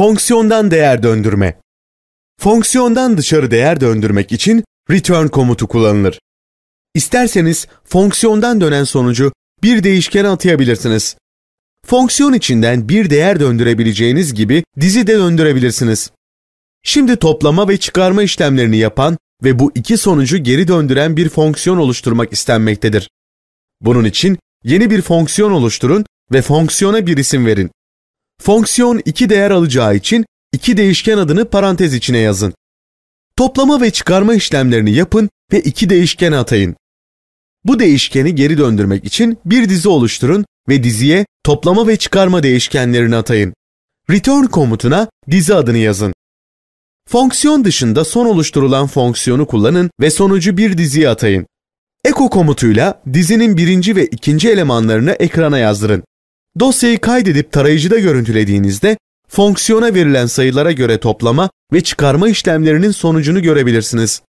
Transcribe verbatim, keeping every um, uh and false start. Fonksiyondan değer döndürme. Fonksiyondan dışarı değer döndürmek için return komutu kullanılır. İsterseniz fonksiyondan dönen sonucu bir değişkene atayabilirsiniz. Fonksiyon içinden bir değer döndürebileceğiniz gibi dizi de döndürebilirsiniz. Şimdi toplama ve çıkarma işlemlerini yapan ve bu iki sonucu geri döndüren bir fonksiyon oluşturmak istenmektedir. Bunun için yeni bir fonksiyon oluşturun ve fonksiyona bir isim verin. Fonksiyon iki değer alacağı için iki değişken adını parantez içine yazın. Toplama ve çıkarma işlemlerini yapın ve iki değişken atayın. Bu değişkeni geri döndürmek için bir dizi oluşturun ve diziye toplama ve çıkarma değişkenlerini atayın. Return komutuna dizi adını yazın. Fonksiyon dışında son oluşturulan fonksiyonu kullanın ve sonucu bir diziye atayın. Echo komutuyla dizinin birinci ve ikinci elemanlarını ekrana yazdırın. Dosyayı kaydedip tarayıcıda görüntülediğinizde fonksiyona verilen sayılara göre toplama ve çıkarma işlemlerinin sonucunu görebilirsiniz.